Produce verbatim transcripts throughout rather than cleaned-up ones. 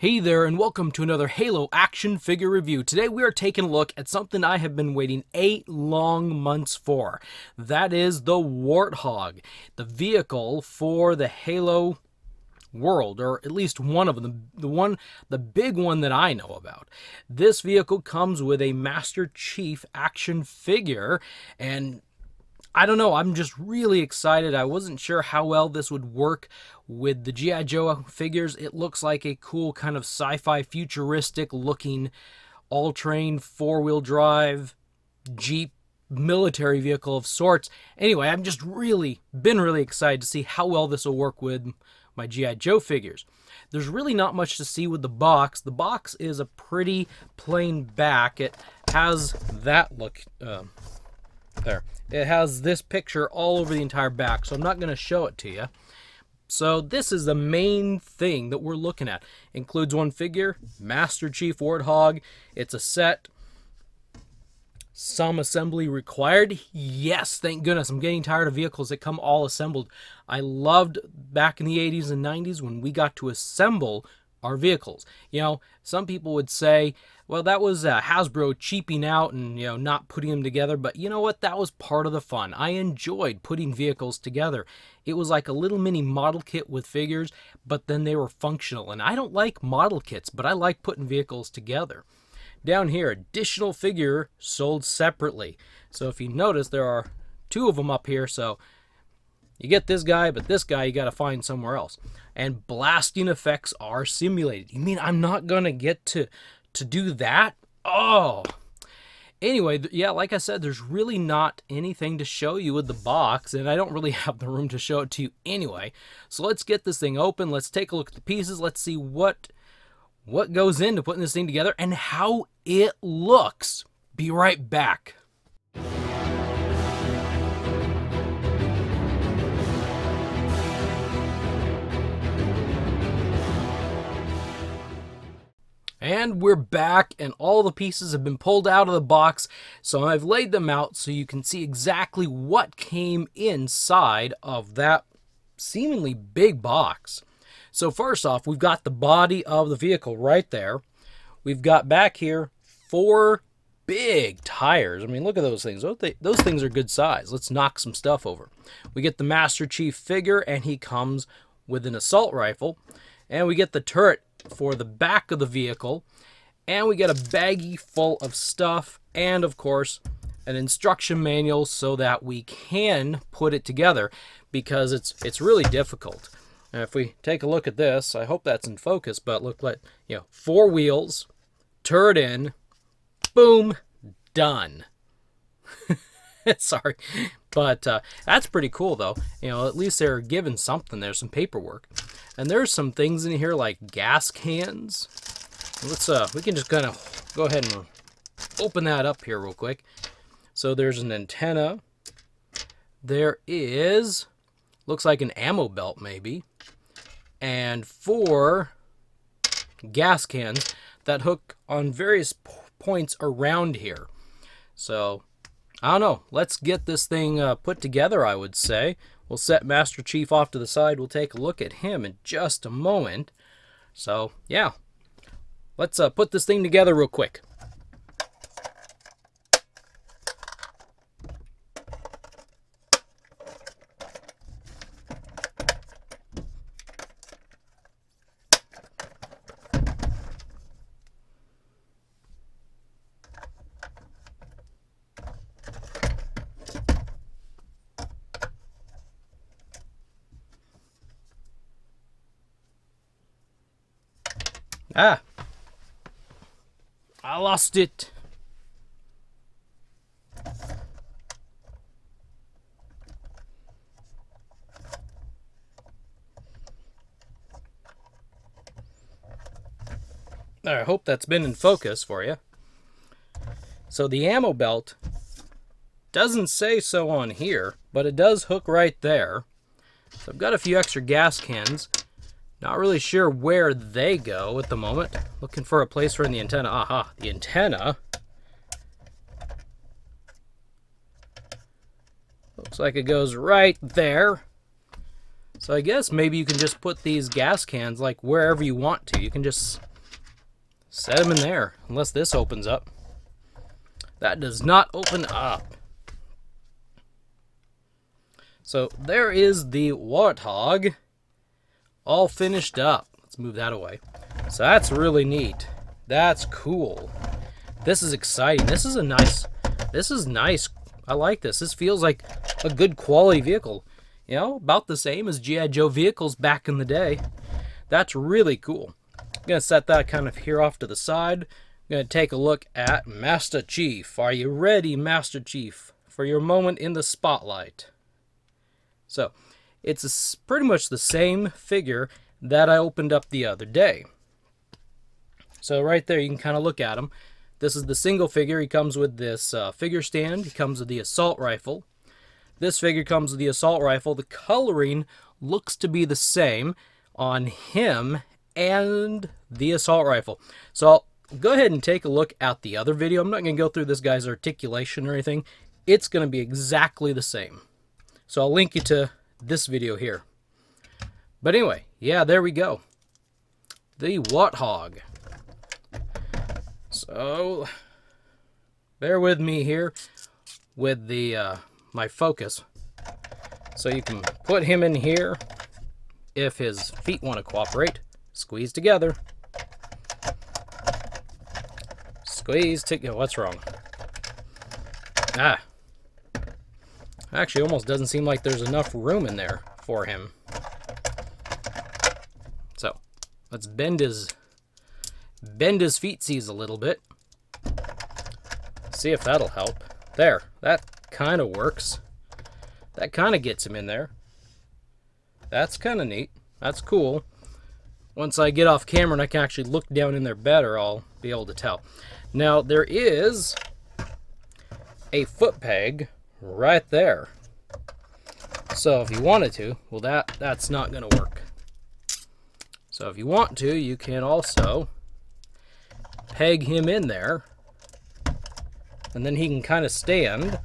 Hey there, and welcome to another Halo action figure review. Today we are taking a look at something I have been waiting eight long months for. That is the Warthog, the vehicle for the Halo world, or at least one of them, the one, the big one that I know about. This vehicle comes with a Master Chief action figure, and I don't know, I'm just really excited. I wasn't sure how well this would work with the G I Joe figures. It looks like a cool kind of sci-fi futuristic looking all-terrain four-wheel drive Jeep military vehicle of sorts. Anyway, I've just really been really excited to see how well this will work with my G I Joe figures. There's really not much to see with the box. The box is a pretty plain back. It has that look. Um, There. It has this picture all over the entire back, so I'm not going to show it to you. So this is the main thing that we're looking at. Includes one figure, Master Chief Warthog. It's a set. Some assembly required. Yes, thank goodness. I'm getting tired of vehicles that come all assembled. I loved back in the eighties and nineties when we got to assemble our vehicles. You know, some people would say, well, that was uh, Hasbro cheaping out and, you know, not putting them together. But you know what? That was part of the fun. I enjoyed putting vehicles together. It was like a little mini model kit with figures, but then they were functional. And I don't like model kits, but I like putting vehicles together. Down here, additional figure sold separately. So if you notice, there are two of them up here. So you get this guy, but this guy you got to find somewhere else. And blasting effects are simulated. You mean I'm not going to get to to do that? Oh! Anyway, yeah, like I said, there's really not anything to show you with the box, and I don't really have the room to show it to you anyway. So let's get this thing open. Let's take a look at the pieces. Let's see what, what goes into putting this thing together and how it looks. Be right back. And we're back, and all the pieces have been pulled out of the box, so I've laid them out so you can see exactly what came inside of that seemingly big box. So first off, we've got the body of the vehicle right there. We've got back here four big tires. I mean, look at those things. Those things are good size. Let's knock some stuff over. We get the Master Chief figure, and he comes with an assault rifle, and we get the turret for the back of the vehicle, and we get a baggie full of stuff, and of course an instruction manual so that we can put it together, because it's it's really difficult. And if we take a look at this, I hope that's in focus, but look, like, you know, four wheels, turret in, boom, done. Sorry, but uh, that's pretty cool though. You know, at least they're given something. There's some paperwork, and there's some things in here like gas cans. Let's uh, we can just kind of go ahead and open that up here real quick. So there's an antenna. There is, looks like an ammo belt maybe, and four gas cans that hook on various points around here. So I don't know. Let's get this thing uh, put together, I would say. We'll set Master Chief off to the side. We'll take a look at him in just a moment. So, yeah. Let's uh, put this thing together real quick. Ah, I lost it. I hope that's been in focus for you. So the ammo belt doesn't say so on here, but it does hook right there. So I've got a few extra gas cans. Not really sure where they go at the moment. Looking for a place for the antenna. Aha, the antenna. Looks like it goes right there. So I guess maybe you can just put these gas cans like wherever you want to. You can just Set them in there, unless this opens up. That does not open up. So there is the Warthog all finished up. Let's move that away. So that's really neat. That's cool. This is exciting. This is a nice, this is nice. I like this. This feels like a good quality vehicle. You know, about the same as G I Joe vehicles back in the day. That's really cool. I'm going to set that kind of here off to the side. I'm going to take a look at Master Chief. Are you ready, Master Chief, for your moment in the spotlight? So, it's pretty much the same figure that I opened up the other day. So right there, you can kind of look at him. This is the single figure. He comes with this uh, figure stand. He comes with the assault rifle. This figure comes with the assault rifle. The coloring looks to be the same on him and the assault rifle. So I'll go ahead and take a look at the other video. I'm not going to go through this guy's articulation or anything. It's going to be exactly the same. So I'll link you to this video here. But anyway, yeah, there we go. The Warthog. So, bear with me here with the uh, my focus. So you can put him in here if his feet want to cooperate. Squeeze together. Squeeze together. What's wrong? Ah. Actually, almost doesn't seem like there's enough room in there for him. So, let's bend his... bend his feetsies a little bit. See if that'll help. There, that kind of works. That kind of gets him in there. That's kind of neat. That's cool. Once I get off camera and I can actually look down in there better, I'll be able to tell. Now, there is a foot peg right there. So if you wanted to, well, that, that's not going to work. So if you want to, you can also peg him in there, and then he can kind of stand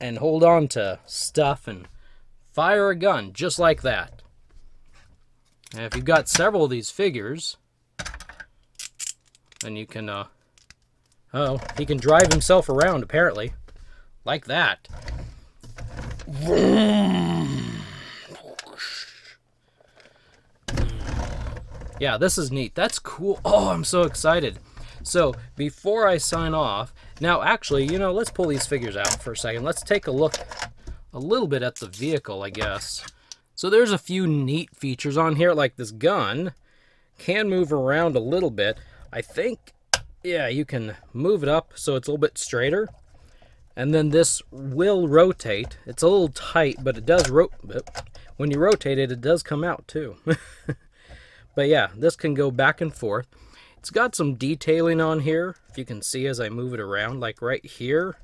and hold on to stuff and fire a gun just like that. And if you've got several of these figures, then you can uh, uh oh, he can drive himself around apparently like that. Yeah, this is neat. That's cool. Oh, I'm so excited. So, before I sign off, now actually, you know, let's pull these figures out for a second. Let's take a look a little bit at the vehicle, I guess. So there's a few neat features on here, like this gun can move around a little bit. I think, yeah, you can move it up so it's a little bit straighter. And then this will rotate. It's a little tight, but it does rotate. When you rotate it, it does come out too. But yeah, this can go back and forth. It's got some detailing on here, if you can see as I move it around, like right here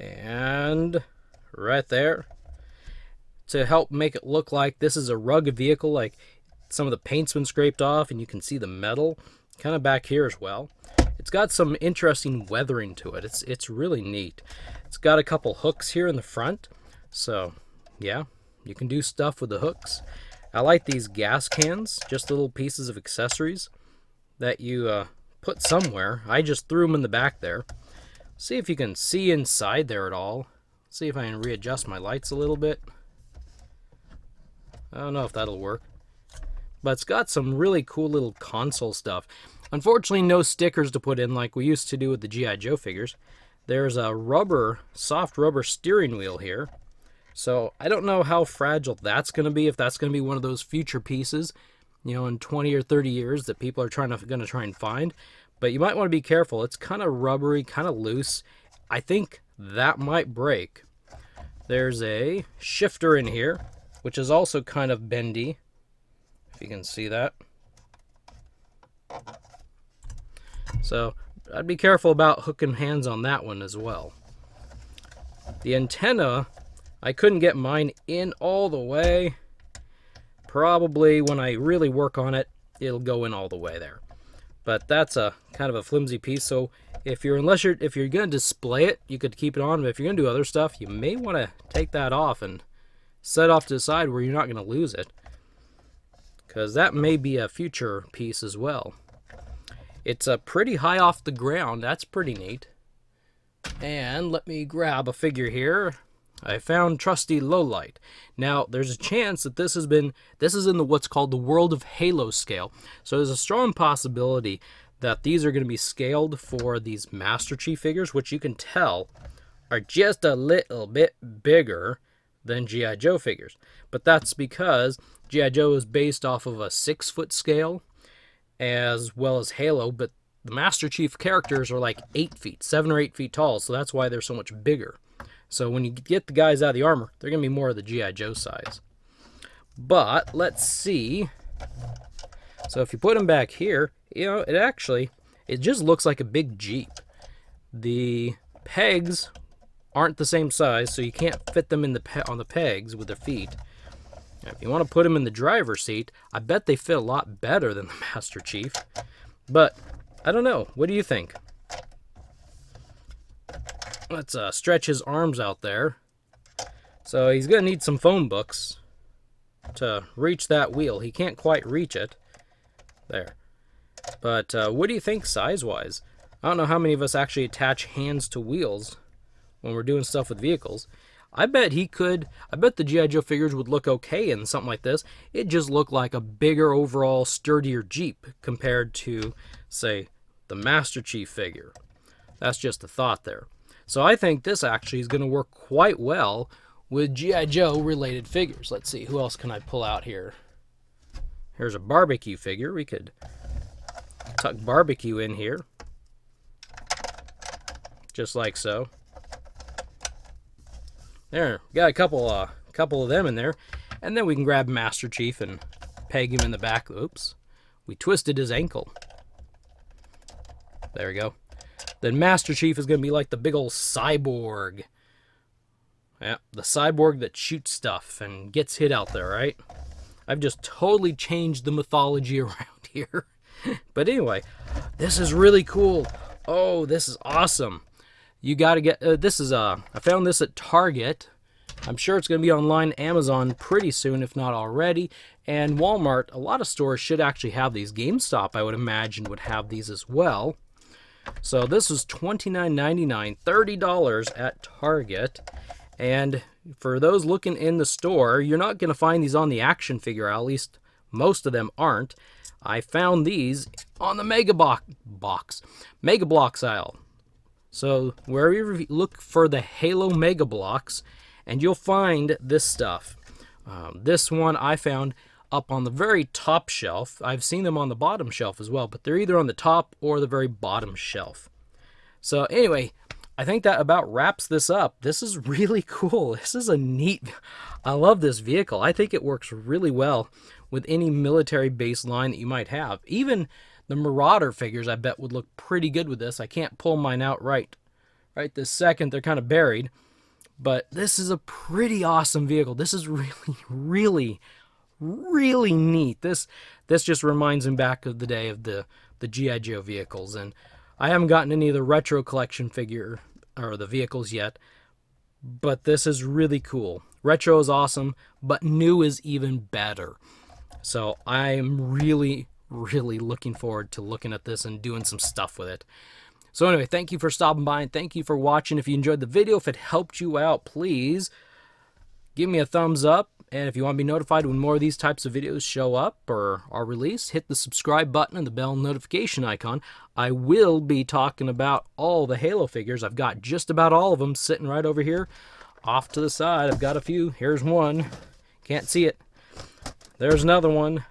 and right there, to help make it look like this is a rugged vehicle, like some of the paint's been scraped off and you can see the metal kind of back here as well. It's got some interesting weathering to it. It's, it's really neat. It's got a couple hooks here in the front. So yeah, you can do stuff with the hooks. I like these gas cans, just little pieces of accessories that you uh, put somewhere. I just threw them in the back there. See if you can see inside there at all. See if I can readjust my lights a little bit. I don't know if that'll work. But it's got some really cool little console stuff. Unfortunately, no stickers to put in like we used to do with the G I Joe figures. There's a rubber, soft rubber steering wheel here. So I don't know how fragile that's going to be, if that's going to be one of those future pieces, you know, in twenty or thirty years that people are trying to going to try and find. But you might want to be careful. It's kind of rubbery, kind of loose. I think that might break. There's a shifter in here, which is also kind of bendy, if you can see that. So I'd be careful about hooking hands on that one as well. The antenna... I couldn't get mine in all the way. Probably when I really work on it, it'll go in all the way there. But that's a kind of a flimsy piece. So if you're unless you're if you're going to display it, you could keep it on. But if you're going to do other stuff, you may want to take that off and set it off to the side where you're not going to lose it. because that may be a future piece as well. It's a uh, pretty high off the ground. That's pretty neat. And let me grab a figure here. I found trusty Low Light. Now, there's a chance that this has been, this is in the what's called the World of Halo scale. So there's a strong possibility that these are going to be scaled for these Master Chief figures, which you can tell are just a little bit bigger than G I Joe figures. But that's because G I Joe is based off of a six foot scale as well as Halo, but the Master Chief characters are like eight feet, seven or eight feet tall, so that's why they're so much bigger. So when you get the guys out of the armor, they're going to be more of the G I Joe size. But let's see. So if you put them back here, you know, it actually, it just looks like a big Jeep. The pegs aren't the same size, so you can't fit them in the pe on the pegs with their feet. Now, if you want to put them in the driver's seat, I bet they fit a lot better than the Master Chief. But I don't know. What do you think? Let's uh, stretch his arms out there. So he's going to need some phone books to reach that wheel. He can't quite reach it. There. But uh, what do you think size-wise? I don't know how many of us actually attach hands to wheels when we're doing stuff with vehicles. I bet he could, I bet the G I Joe figures would look okay in something like this. It just looked like a bigger overall sturdier Jeep compared to, say, the Master Chief figure. That's just a thought there. So I think this actually is going to work quite well with G I Joe related figures. Let's see, who else can I pull out here? Here's a barbecue figure. We could tuck barbecue in here. Just like so. There, got a couple, uh, couple of them in there. And then we can grab Master Chief and peg him in the back. Oops, we twisted his ankle. There we go. Then Master Chief is going to be like the big old cyborg. Yeah, the cyborg that shoots stuff and gets hit out there, right? I've just totally changed the mythology around here. But anyway, this is really cool. Oh, this is awesome. You got to get, uh, this is, uh, I found this at Target. I'm sure it's going to be online Amazon pretty soon, if not already. And Walmart, a lot of stores should actually have these. GameStop, I would imagine, would have these as well. So this is twenty-nine ninety-nine, thirty dollars at Target. And for those looking in the store, you're not going to find these on the action figure, at least most of them aren't. I found these on the Mega Bloks, Mega Bloks aisle. So wherever you look for the Halo Mega Bloks, and you'll find this stuff. Um, this one I found up on the very top shelf. I've seen them on the bottom shelf as well, but they're either on the top or the very bottom shelf. So anyway, I think that about wraps this up. This is really cool. This is a neat, I love this vehicle. I think it works really well with any military base line that you might have. Even the Marauder figures I bet would look pretty good with this. I can't pull mine out right, right this second. They're kind of buried, but this is a pretty awesome vehicle. This is really, really really neat. This this just reminds me back of the day of the the G I Joe vehicles, and I haven't gotten any of the retro collection figure or the vehicles yet, but this is really cool. Retro is awesome, but new is even better. So I'm really really looking forward to looking at this and doing some stuff with it. So anyway, thank you for stopping by, and thank you for watching. If you enjoyed the video, if it helped you out, please give me a thumbs up. And if you want to be notified when more of these types of videos show up or are released, hit the subscribe button and the bell notification icon. I will be talking about all the Halo figures. I've got just about all of them sitting right over here off to the side. I've got a few. Here's one. Can't see it. There's another one.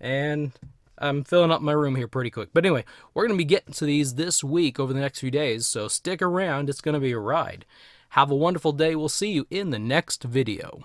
And I'm filling up my room here pretty quick. But anyway, we're going to be getting to these this week over the next few days. So stick around. It's going to be a ride. Have a wonderful day. We'll see you in the next video.